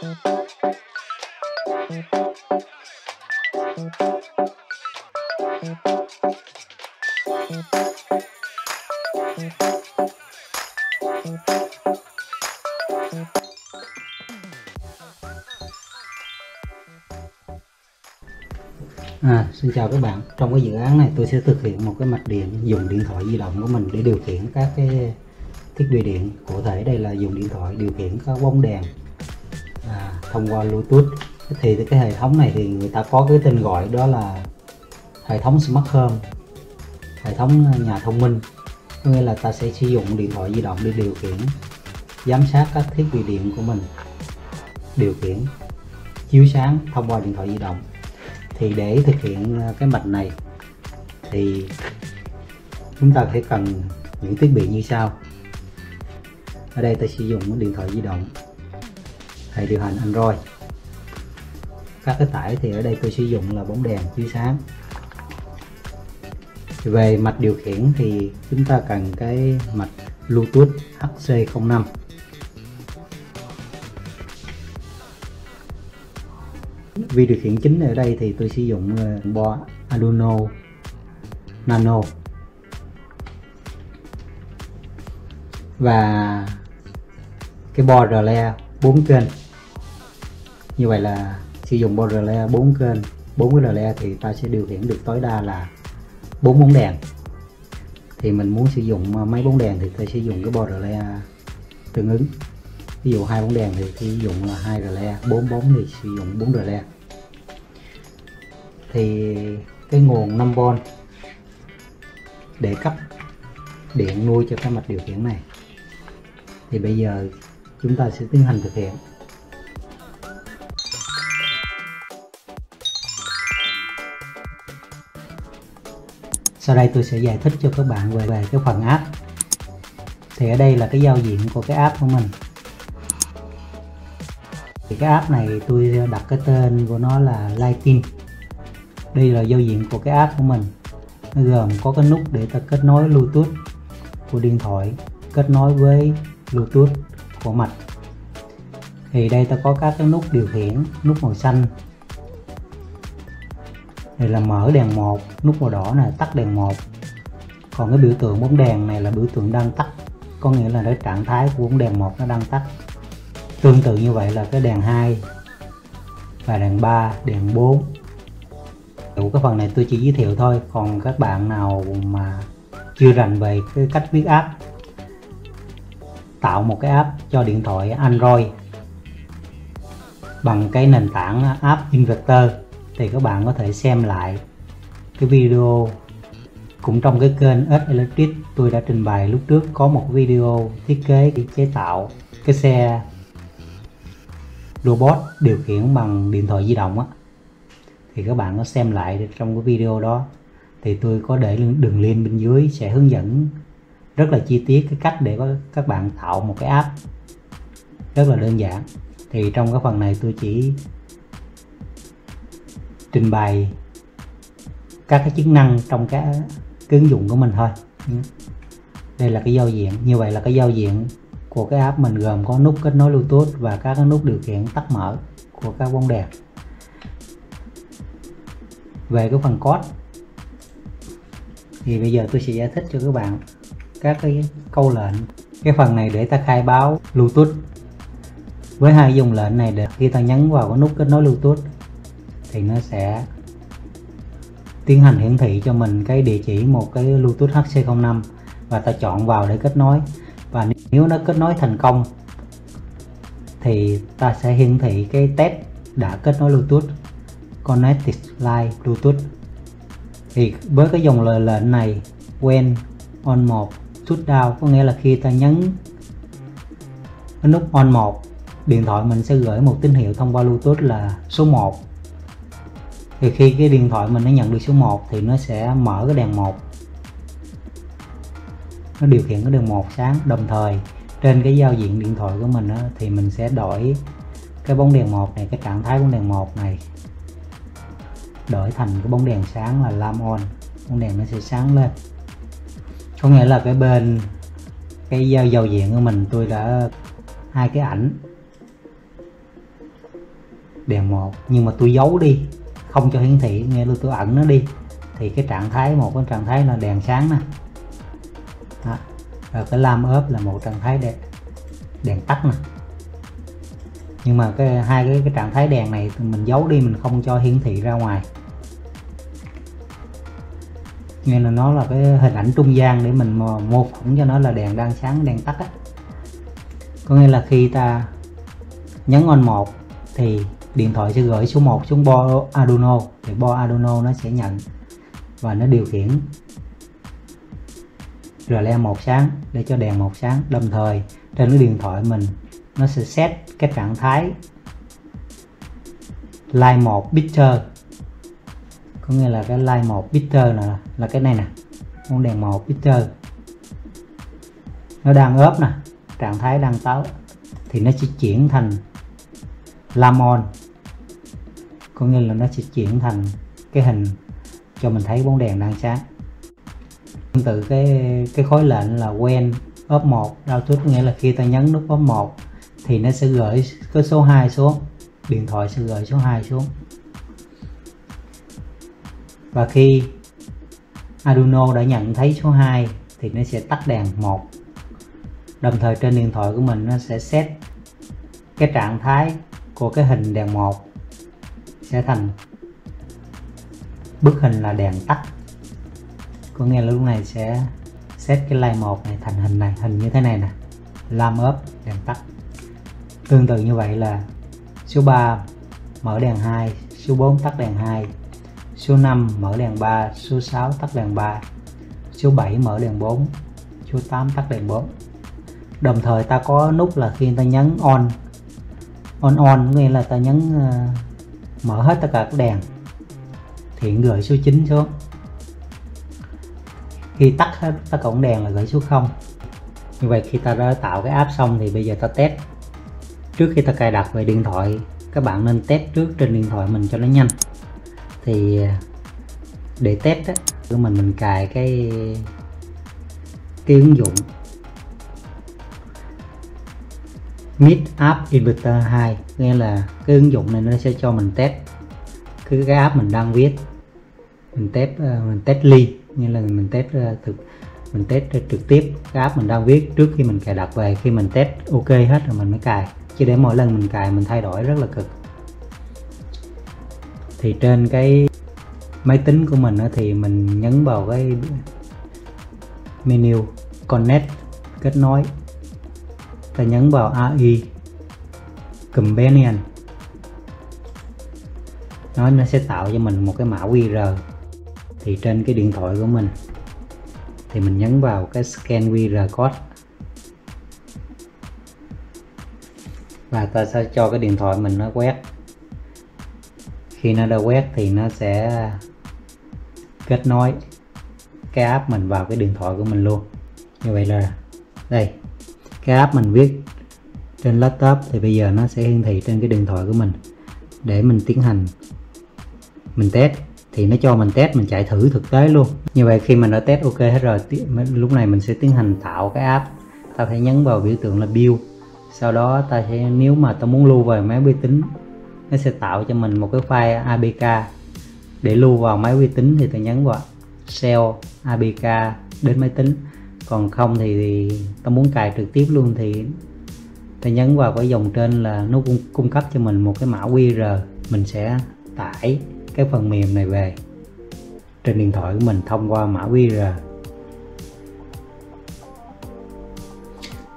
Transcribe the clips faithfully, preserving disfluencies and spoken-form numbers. À, xin chào các bạn. Trong cái dự án này tôi sẽ thực hiện một cái mạch điện dùng điện thoại di động của mình để điều khiển các cái thiết bị điện. Cụ thể đây là dùng điện thoại điều khiển các bóng đèn à, thông qua Bluetooth. Thì cái hệ thống này thì người ta có cái tên gọi đó là hệ thống Smart Home, hệ thống nhà thông minh. Có nghĩa là ta sẽ sử dụng điện thoại di động để điều khiển, giám sát các thiết bị điện của mình, điều khiển chiếu sáng thông qua điện thoại di động. Thì để thực hiện cái mạch này thì chúng ta phải cần những thiết bị như sau. Ở đây ta sử dụng điện thoại di động, hệ điều hành Android. Các cái tải thì ở đây tôi sử dụng là bóng đèn chiếu sáng. Về mạch điều khiển thì chúng ta cần cái mạch Bluetooth H C không năm. Vì điều khiển chính ở đây thì tôi sử dụng board Arduino Nano. Và cái board relay bốn kênh. Như vậy là sử dụng board relay bốn kênh, bốn cái relay thì ta sẽ điều khiển được tối đa là bốn bóng đèn. Thì mình muốn sử dụng mấy bóng đèn thì ta sử dụng cái board relay tương ứng. Ví dụ hai bóng đèn thì sử dụng là hai relay, bốn bóng thì sử dụng bốn relay. Thì cái nguồn năm vôn để cấp điện nuôi cho cái mạch điều khiển này. Thì bây giờ chúng ta sẽ tiến hành thực hiện. Sau đây tôi sẽ giải thích cho các bạn về, về cái phần app. Thì ở đây là cái giao diện của cái app của mình. Thì cái app này tôi đặt cái tên của nó là Lighting. Đây là giao diện của cái app của mình. Nó gồm có cái nút để ta kết nối Bluetooth của điện thoại, kết nối với Bluetooth của mạch. Thì đây ta có các cái nút điều khiển, nút màu xanh. Đây là mở đèn một, nút màu đỏ này tắt đèn một. Còn cái biểu tượng bóng đèn này là biểu tượng đang tắt, có nghĩa là cái trạng thái của bóng đèn một nó đang tắt. Tương tự như vậy là cái đèn hai và đèn ba, đèn bốn. Đủ cái phần này tôi chỉ giới thiệu thôi, còn các bạn nào mà chưa rành về cái cách viết app, tạo một cái app cho điện thoại Android bằng cái nền tảng App Inventor thì các bạn có thể xem lại cái video cũng trong cái kênh S Electric. Tôi đã trình bày lúc trước có một video thiết kế để chế tạo cái xe robot điều khiển bằng điện thoại di động á, thì các bạn có xem lại trong cái video đó. Thì tôi có để đường link bên dưới sẽ hướng dẫn rất là chi tiết cái cách để các bạn tạo một cái app rất là đơn giản. Thì trong cái phần này tôi chỉ trình bày các cái chức năng trong cái, cái ứng dụng của mình thôi. Đây là cái giao diện. Như vậy là cái giao diện của cái app mình gồm có nút kết nối Bluetooth và các cái nút điều khiển tắt mở của các bóng đèn. Về cái phần code thì bây giờ tôi sẽ giải thích cho các bạn các cái câu lệnh. Cái phần này để ta khai báo Bluetooth với hai dòng lệnh này. Để khi ta nhấn vào cái nút kết nối Bluetooth thì nó sẽ tiến hành hiển thị cho mình cái địa chỉ một cái Bluetooth H C không năm và ta chọn vào để kết nối. Và nếu nó kết nối thành công thì ta sẽ hiển thị cái test đã kết nối Bluetooth, Connected Live Bluetooth. Thì với cái dòng lời lệnh này When On một Shutdown, có nghĩa là khi ta nhấn cái nút On một, điện thoại mình sẽ gửi một tín hiệu thông qua Bluetooth là số một. Thì khi cái điện thoại mình nó nhận được số một thì nó sẽ mở cái đèn một, nó điều khiển cái đường một sáng. Đồng thời trên cái giao diện điện thoại của mình á, thì mình sẽ đổi cái bóng đèn một này, cái trạng thái bóng đèn một này đổi thành cái bóng đèn sáng là lam on, bóng đèn nó sẽ sáng lên. Có nghĩa là cái bên cái giao, giao diện của mình tôi đã hai cái ảnh đèn một, nhưng mà tôi giấu đi không cho hiển thị, nghe tôi ẩn nó đi thì cái trạng thái một cái trạng thái là đèn sáng nè. Đó. Rồi cái lam ốp là một trạng thái đèn, đèn tắt nè. Nhưng mà cái hai cái, cái trạng thái đèn này mình giấu đi, mình không cho hiển thị ra ngoài, nên là nó là cái hình ảnh trung gian để mình mô phỏng cho nó là đèn đang sáng đèn tắt á. Có nghĩa là khi ta nhấn on một thì điện thoại sẽ gửi số một xuống bo Arduino, thì bo Arduino nó sẽ nhận và nó điều khiển relay một sáng để cho đèn một sáng. Đồng thời trên cái điện thoại mình nó sẽ set cái trạng thái light một picture, có nghĩa là cái light một picture là là cái này nè, con đèn một picture nó đang ốp nè, trạng thái đang táo thì nó sẽ chuyển thành lam on, có nghĩa là nó sẽ chuyển thành cái hình cho mình thấy bóng đèn đang sáng. Tương tự cái cái khối lệnh là when ốp một output, nghĩa là khi ta nhấn nút ốp một thì nó sẽ gửi cái số hai xuống, điện thoại sẽ gửi số hai xuống. Và khi Arduino đã nhận thấy số hai thì nó sẽ tắt đèn một. Đồng thời trên điện thoại của mình nó sẽ set cái trạng thái của cái hình đèn một sẽ thành bức hình là đèn tắt, có nghĩa là lúc này sẽ set cái line một này thành hình này, hình như thế này nè, lam ốp đèn tắt. Tương tự như vậy là số ba mở đèn hai, số bốn tắt đèn hai, số năm mở đèn ba, số sáu tắt đèn ba, số bảy mở đèn bốn, số tám tắt đèn bốn. Đồng thời ta có nút là khi ta nhấn on on on nghĩa là ta nhấn uh, mở hết tất cả các đèn thì gửi số chín xuống, khi tắt hết tất cả các đèn là gửi số không. Như vậy khi ta đã tạo cái app xong thì bây giờ ta test. Trước khi ta cài đặt về điện thoại, các bạn nên test trước trên điện thoại mình cho nó nhanh. Thì để test á, mình mình cài cái cái ứng dụng em i tê App Inventor hai, nghe là cái ứng dụng này nó sẽ cho mình test cứ cái app mình đang viết, mình test mình test ly, như là mình test thực mình test trực tiếp cái app mình đang viết trước khi mình cài đặt về. Khi mình test ok hết rồi mình mới cài, chứ để mỗi lần mình cài mình thay đổi rất là cực. Thì trên cái máy tính của mình thì mình nhấn vào cái menu Connect kết nối, ta nhấn vào a i Companion, nó nó sẽ tạo cho mình một cái mã quy rờ. Thì trên cái điện thoại của mình thì mình nhấn vào cái Scan quy rờ Code và ta sẽ cho cái điện thoại mình nó quét. Khi nó đã quét thì nó sẽ kết nối cái app mình vào cái điện thoại của mình luôn. Như vậy là đây, cái app mình viết trên laptop thì bây giờ nó sẽ hiển thị trên cái điện thoại của mình để mình tiến hành mình test. Thì nó cho mình test, mình chạy thử thực tế luôn. Như vậy khi mình đã test ok hết rồi, lúc này mình sẽ tiến hành tạo cái app. Ta phải nhấn vào biểu tượng là build, sau đó ta sẽ, nếu mà ta muốn lưu về máy vi tính, nó sẽ tạo cho mình một cái file a pê ca để lưu vào máy vi tính. Thì ta nhấn vào shell a pê ca đến máy tính, còn không thì, thì ta muốn cài trực tiếp luôn thì ta nhấn vào cái dòng trên là nó cung, cung cấp cho mình một cái mã quy rờ. Mình sẽ tải cái phần mềm này về trên điện thoại của mình thông qua mã quy rờ.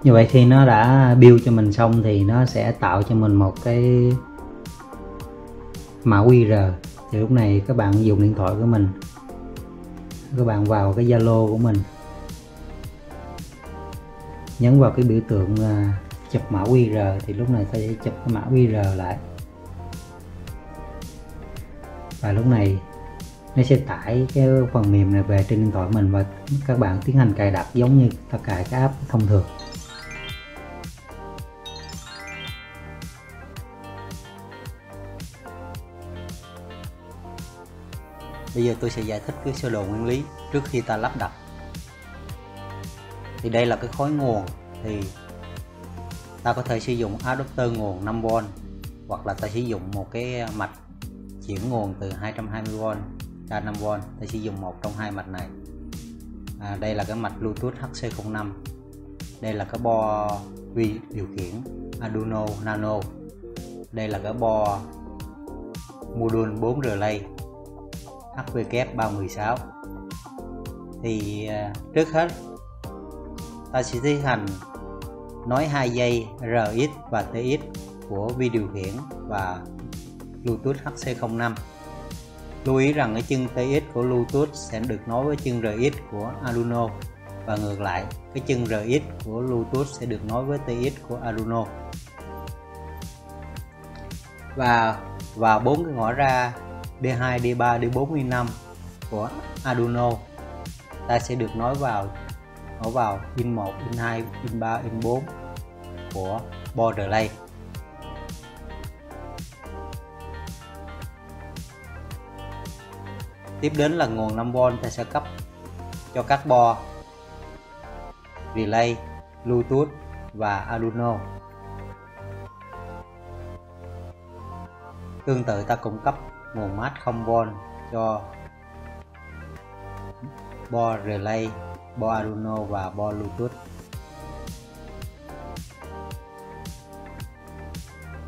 Như vậy khi nó đã build cho mình xong thì nó sẽ tạo cho mình một cái mã quy rờ. Thì lúc này các bạn dùng điện thoại của mình, các bạn vào cái Zalo của mình, nhấn vào cái biểu tượng chụp mã quy rờ thì lúc này ta sẽ chụp cái mã quy rờ lại. Và lúc này nó sẽ tải cái phần mềm này về trên điện thoại mình và các bạn tiến hành cài đặt giống như ta cài cái app thông thường. Bây giờ tôi sẽ giải thích cái sơ đồ nguyên lý trước khi ta lắp đặt. Thì đây là cái khối nguồn, thì ta có thể sử dụng adapter nguồn năm vôn hoặc là ta sử dụng một cái mạch chuyển nguồn từ hai trăm hai mươi vôn ra năm vôn, ta sử dụng một trong hai mạch này. À, đây là cái mạch Bluetooth H C không năm, đây là cái bo vi điều khiển Arduino Nano, đây là cái bo module bốn relay H V Q ba một sáu. Thì trước hết ta sẽ tiến hành nối hai dây R X và T X của vi điều khiển và Bluetooth H C không năm. Lưu ý rằng cái chân T X của Bluetooth sẽ được nối với chân R X của Arduino, và ngược lại cái chân R X của Bluetooth sẽ được nối với T X của Arduino. Và vào bốn cái ngõ ra D hai, D ba, D bốn, D năm của Arduino, ta sẽ được nối vào ở vào pin một, pin hai, pin ba, pin bốn của bo relay. Tiếp đến là nguồn năm vôn, ta sẽ cấp cho các bo relay, Bluetooth và Arduino. Tương tự ta cung cấp nguồn mát không vôn cho bo relay, bo Arduino và bo Bluetooth.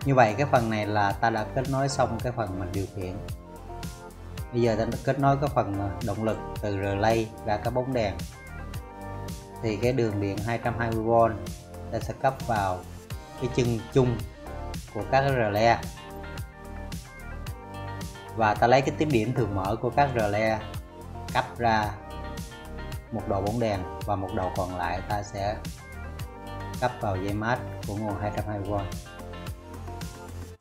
Như vậy cái phần này là ta đã kết nối xong cái phần mạch điều khiển. Bây giờ ta kết nối cái phần động lực từ relay ra cái bóng đèn. Thì cái đường điện hai trăm hai mươi vôn ta sẽ cấp vào cái chân chung của các relay, và ta lấy cái tiếp điểm thường mở của các relay cấp ra một đầu bóng đèn, và một đầu còn lại ta sẽ cấp vào dây mát của nguồn hai trăm hai mươi vôn.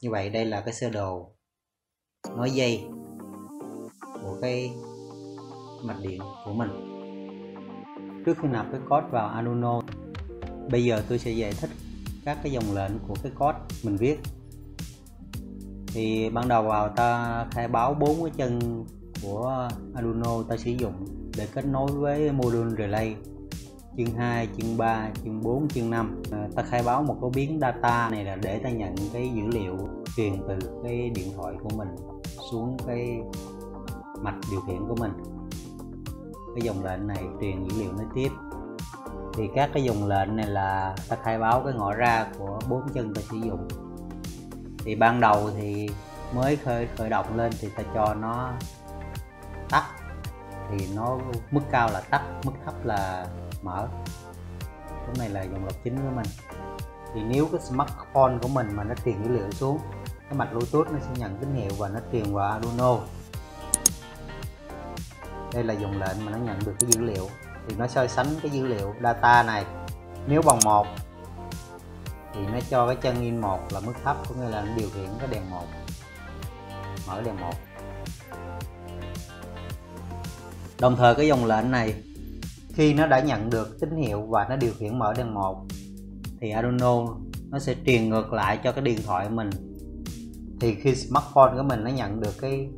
Như vậy đây là cái sơ đồ nối dây của cái mạch điện của mình. Trước khi nạp cái code vào Arduino, bây giờ tôi sẽ giải thích các cái dòng lệnh của cái code mình viết. Thì ban đầu vào ta khai báo bốn cái chân của Arduino ta sử dụng để kết nối với module relay chân hai, chân ba, chân bốn, chân năm. Ta khai báo một cái biến data này là để ta nhận cái dữ liệu truyền từ cái điện thoại của mình xuống cái mạch điều khiển của mình. Cái dòng lệnh này truyền dữ liệu nối tiếp. Thì các cái dòng lệnh này là ta khai báo cái ngõ ra của bốn chân ta sử dụng. Thì ban đầu thì mới khởi khởi động lên thì ta cho nó tắt, thì nó mức cao là tắt, mức thấp là mở. Cái này là dòng lệnh chính của mình. Thì nếu cái smartphone của mình mà nó truyền dữ liệu xuống, cái mạch Bluetooth nó sẽ nhận tín hiệu và nó truyền vào Arduino. Đây là dòng lệnh mà nó nhận được cái dữ liệu, thì nó so sánh cái dữ liệu data này. Nếu bằng một thì nó cho cái chân in một là mức thấp, có nghĩa là nó điều khiển cái đèn một, mở đèn một. Đồng thời cái dòng lệnh này khi nó đã nhận được tín hiệu và nó điều khiển mở đèn một thì Arduino nó sẽ truyền ngược lại cho cái điện thoại mình. Thì khi smartphone của mình nó nhận được cái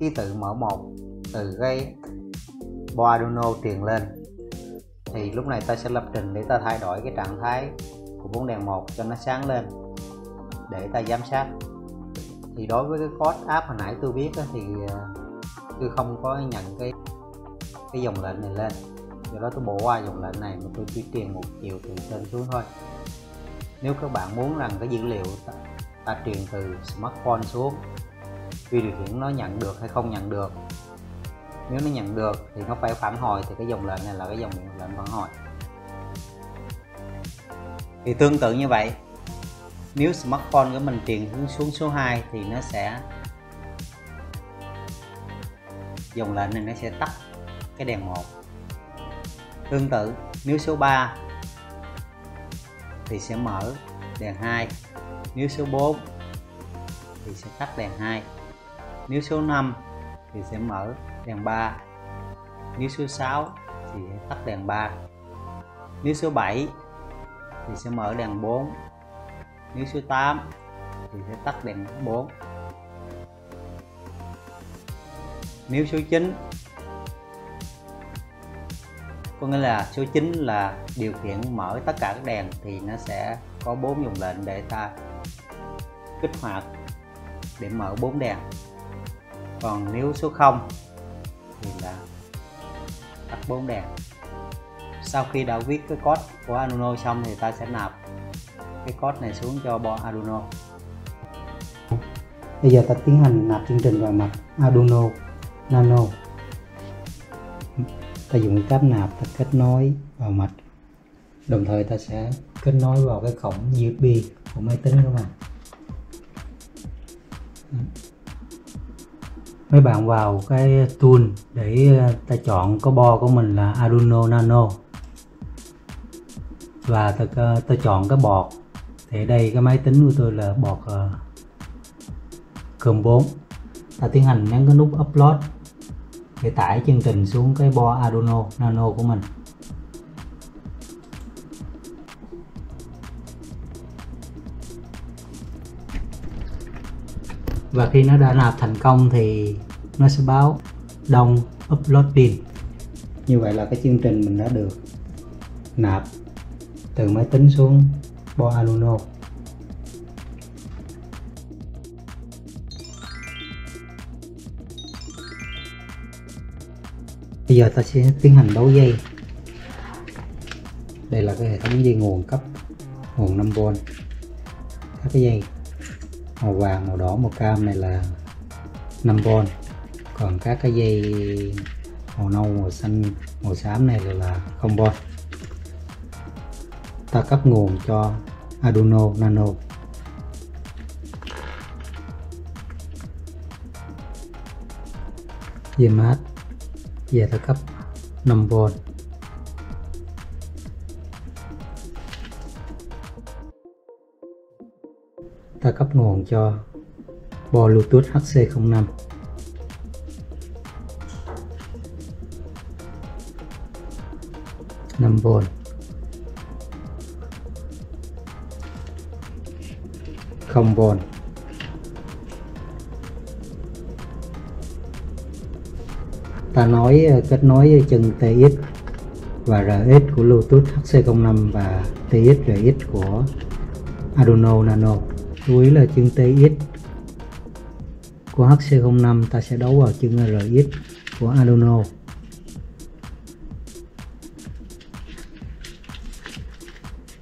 ký tự mở một từ cái bo Arduino truyền lên, thì lúc này ta sẽ lập trình để ta thay đổi cái trạng thái của bóng đèn một cho nó sáng lên để ta giám sát. Thì đối với cái code app hồi nãy tôi viết thì tôi không có nhận cái cái dòng lệnh này lên, do đó tôi bỏ qua dòng lệnh này mà tôi chỉ truyền một chiều từ trên xuống thôi. Nếu các bạn muốn rằng cái dữ liệu ta, ta truyền từ smartphone xuống, vì điều khiển nó nhận được hay không nhận được, nếu nó nhận được thì nó phải phản hồi, thì cái dòng lệnh này là cái dòng lệnh phản hồi. Thì tương tự như vậy, nếu smartphone của mình truyền hướng xuống số hai thì nó sẽ dòng lệnh này nó sẽ tắt cái đèn một. Tương tự nếu số ba thì sẽ mở đèn hai, nếu số bốn thì sẽ tắt đèn hai, nếu số năm thì sẽ mở đèn ba, nếu số sáu thì sẽ tắt đèn ba, nếu số bảy thì sẽ mở đèn bốn, nếu số tám thì sẽ tắt đèn bốn, nếu số chín, có nghĩa là số chín là điều khiển mở tất cả các đèn, thì nó sẽ có bốn dòng lệnh để ta kích hoạt để mở bốn đèn. Còn nếu số không thì là tắt bốn đèn. Sau khi đã viết cái code của Arduino xong thì ta sẽ nạp cái code này xuống cho bo Arduino. Bây giờ ta tiến hành nạp chương trình vào mặt Arduino Nano. Ta dùng cáp nạp, ta kết nối vào mạch. Đồng thời ta sẽ kết nối vào cái cổng u ét bê của máy tính của mình. Mấy bạn vào cái tool để ta chọn cái bo của mình là Arduino Nano. Và ta, ta chọn cái bọt. Thì đây cái máy tính của tôi là bọt COM bốn. Ta tiến hành nhấn cái nút Upload để tải chương trình xuống cái bo Arduino Nano của mình. Và khi nó đã nạp thành công thì nó sẽ báo Don't Upload Pin. Như vậy là cái chương trình mình đã được nạp từ máy tính xuống bo Arduino. Bây giờ ta sẽ tiến hành đấu dây. Đây là cái hệ thống dây nguồn cấp nguồn năm vôn. Các cái dây màu vàng, màu đỏ, màu cam này là năm vôn. Còn các cái dây màu nâu, màu xanh, màu xám này là không vôn. Ta cấp nguồn cho Arduino Nano. Dây mát, giờ ta cấp năm vôn. Ta cấp nguồn cho bo Bluetooth H C không năm. năm vôn. không vôn. Ta nói kết nối chân tê ích và rờ ích của Bluetooth H C không năm và tê ích rờ ích của Arduino Nano. Chú ý là chân tê ích của H C không năm ta sẽ đấu vào chân rờ ích của Arduino.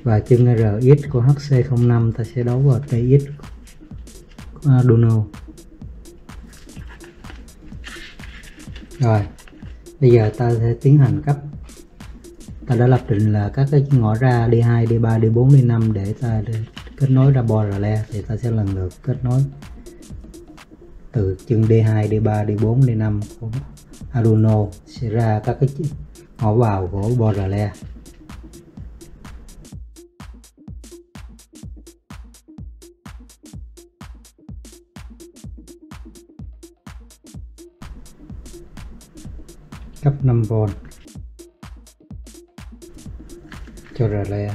Và chân rờ ích của H C không năm ta sẽ đấu vào tê ích của Arduino. Rồi, bây giờ ta sẽ tiến hành cấp. Ta đã lập trình là các cái ngõ ra D hai, D ba, D bốn, D năm để ta kết nối ra bo relay. Thì ta sẽ lần lượt kết nối từ chân D hai, D ba, D bốn, D năm của Arduino sẽ ra các cái ngõ vào của bo relay. Cấp năm vôn cho relay.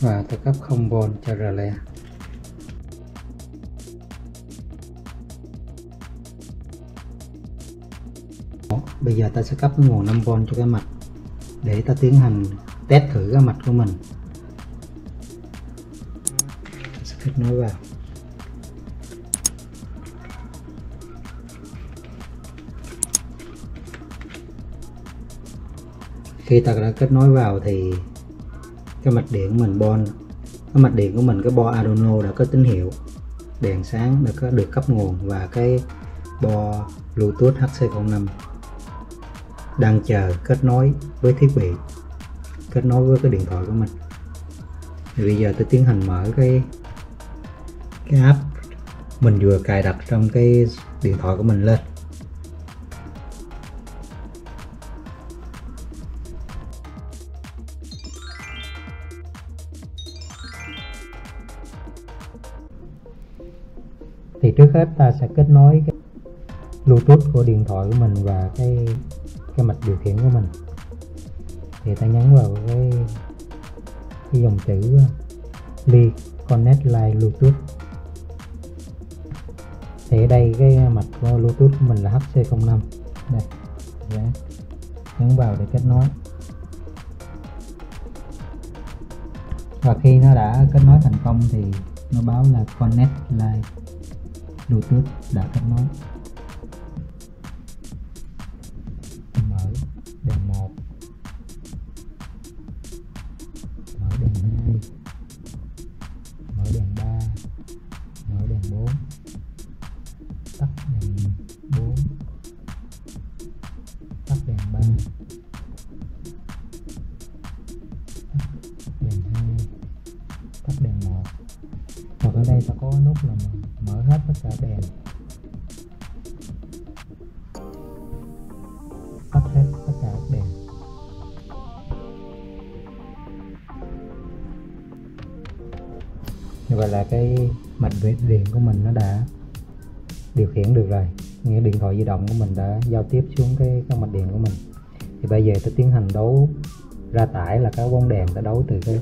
Và ta cấp không vôn cho relay. Bây giờ ta sẽ cấp cái nguồn năm vôn cho cái mạch để ta tiến hành test thử cái mạch của mình. Ta sẽ kết nối vào. Khi ta đã kết nối vào thì cái mạch điện của mình bon cái mạch điện của mình cái bo Arduino đã có tín hiệu đèn sáng, đã có được cấp nguồn, và cái bo Bluetooth H C không năm đang chờ kết nối với thiết bị, kết nối với cái điện thoại của mình. Thì bây giờ tôi tiến hành mở cái cái app mình vừa cài đặt trong cái điện thoại của mình lên. Thì trước hết ta sẽ kết nối cái Bluetooth của điện thoại của mình và cái cái mạch điều khiển của mình. Thì ta nhấn vào cái, cái dòng chữ Li Connect Line Bluetooth. Thì ở đây cái mạch của Bluetooth của mình là H C không năm. Đây. Đấy. Nhấn vào để kết nối. Và khi nó đã kết nối thành công thì nó báo là Connect Live Bluetooth đã kết nối. Mở đèn một, mở đèn hai, mở đèn ba, mở đèn bốn, tắt đèn bốn, tắt đèn ba, đèn hai, tắt đèn một. Còn ở đây ta có nút là mở hết tất cả đèn, tắt hết tất cả các đèn. Như vậy là cái mạch về điện của mình nó đã điều khiển được rồi, nghĩa điện thoại di động của mình đã giao tiếp xuống cái các mạch điện của mình. Thì bây giờ tôi tiến hành đấu ra tải là các bóng đèn đã đấu từ cái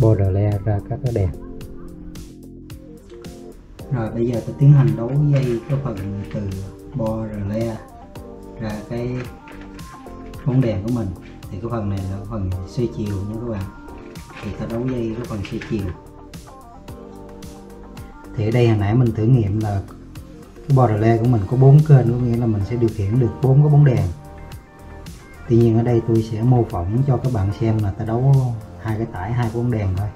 board relay ra các cái đèn. Rồi bây giờ tôi tiến hành đấu dây cái phần từ board relay ra cái bóng đèn của mình. Thì cái phần này là phần xoay chiều nha các bạn. Thì ta đấu dây cái phần xoay chiều. Thì ở đây hồi nãy mình thử nghiệm là cái board relay của mình có bốn kênh, có nghĩa là mình sẽ điều khiển được bốn cái bóng đèn. Tuy nhiên ở đây tôi sẽ mô phỏng cho các bạn xem là ta đấu hai cái tải hai bóng đèn thôi.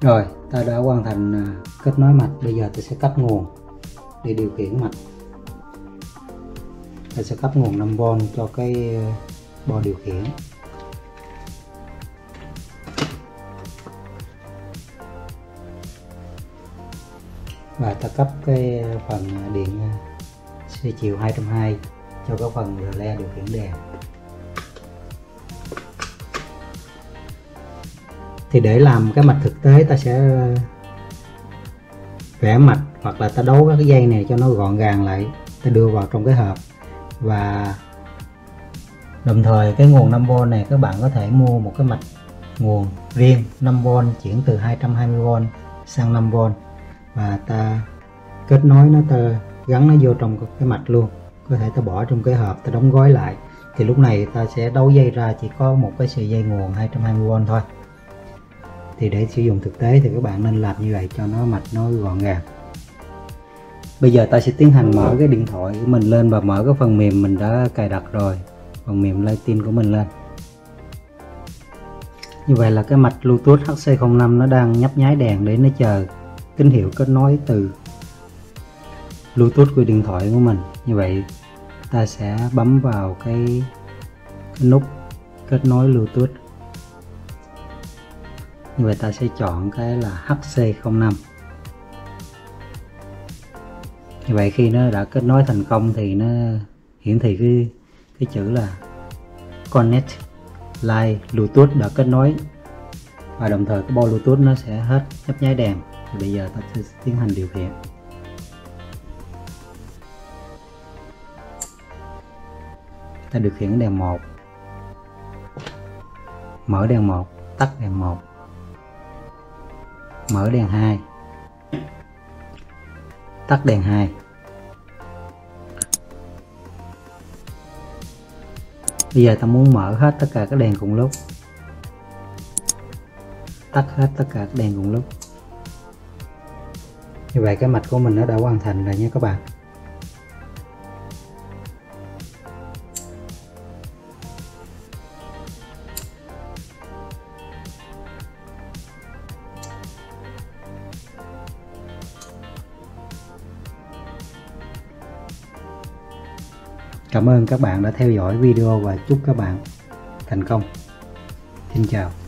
Rồi, ta đã hoàn thành kết nối mạch. Bây giờ tôi sẽ cấp nguồn để điều khiển mạch. Tôi sẽ cấp nguồn năm vôn cho cái bo điều khiển. Và ta cấp cái phần điện xoay chiều hai trăm hai mươi cho cái phần relay điều khiển đèn. Thì để làm cái mạch thực tế ta sẽ vẽ mạch hoặc là ta đấu các cái dây này cho nó gọn gàng lại, ta đưa vào trong cái hộp. Và đồng thời cái nguồn năm vôn này các bạn có thể mua một cái mạch nguồn riêng năm vôn chuyển từ hai trăm hai mươi vôn sang năm vôn, và ta kết nối nó, ta gắn nó vô trong cái mạch luôn. Có thể ta bỏ trong cái hộp, ta đóng gói lại. Thì lúc này ta sẽ đấu dây ra chỉ có một cái sợi dây nguồn hai trăm hai mươi vôn thôi. Thì để sử dụng thực tế thì các bạn nên làm như vậy cho nó mạch nó gọn gàng. Bây giờ ta sẽ tiến hành mở cái điện thoại của mình lên và mở cái phần mềm mình đã cài đặt rồi, phần mềm Lighting của mình lên. Như vậy là cái mạch Bluetooth H C không năm nó đang nhấp nháy đèn để nó chờ tín hiệu kết nối từ Bluetooth của điện thoại của mình. Như vậy ta sẽ bấm vào cái, cái nút kết nối Bluetooth. Như vậy ta sẽ chọn cái là H C không năm. Như vậy khi nó đã kết nối thành công thì nó hiển thị cái, cái chữ là Connect Live Bluetooth đã kết nối. Và đồng thời cái bo Bluetooth nó sẽ hết nhấp nháy đèn. Thì bây giờ ta sẽ tiến hành điều khiển. Ta điều khiển đèn một. Mở đèn một, tắt đèn một. Mở đèn hai, tắt đèn hai. Bây giờ ta muốn mở hết tất cả các đèn cùng lúc, tắt hết tất cả các đèn cùng lúc. Như vậy cái mạch của mình nó đã hoàn thành rồi nha các bạn. Cảm ơn các bạn đã theo dõi video và chúc các bạn thành công. Xin chào.